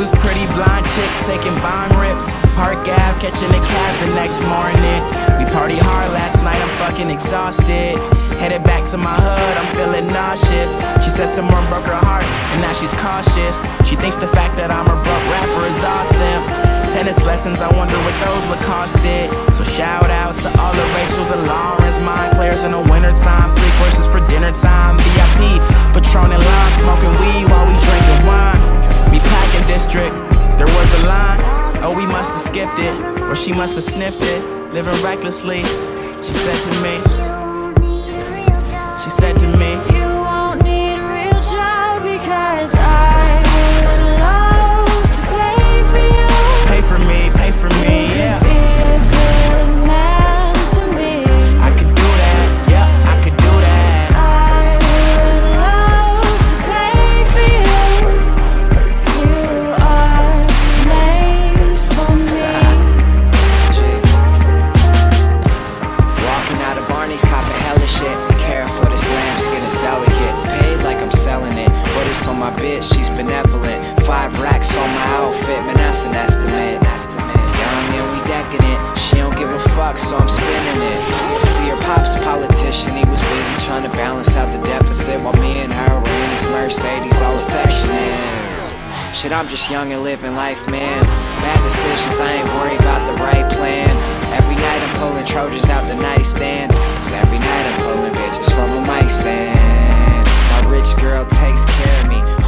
this pretty blind chick taking bond rips. Park Ave, catching a cab the next morning. We party hard last night, I'm fucking exhausted. Headed back to my hood, I'm feeling nauseous. She said someone broke her heart, and now she's cautious. She thinks the fact that I'm her broke rapper is awesome. Tennis lessons, I wonder what those would cost it. So shout out to all the Rachels and Lawrence, mind players in the wintertime. 3 courses for dinner time, VIP, Patron and lime, smoking weed while we drinking wine. We packing district, there was a line. Oh, we must have skipped it, or she must have sniffed it. Living recklessly, she said to me. She said to me, you won't need a real job because I would love to pay for you. Pay for me, yeah. You could be a good man to me. I could do that, yeah, I could do that. I would love to pay for you. You are made for me. Walking out of Barney's, copping hella shit. On my bitch, she's benevolent. 5 racks on my outfit, man, that's an estimate. Young and we decadent. She don't give a fuck, so I'm spinning it. See, her pop's a politician. He was busy trying to balance out the deficit, while me and her were in his Mercedes, all affectionate. Shit, I'm just young and living life, man. Bad decisions, I ain't worried about the right plan. Every night I'm pulling Trojans out the nightstand, 'cause every night I'm pulling bitches from a mic stand. Rich girl takes care of me.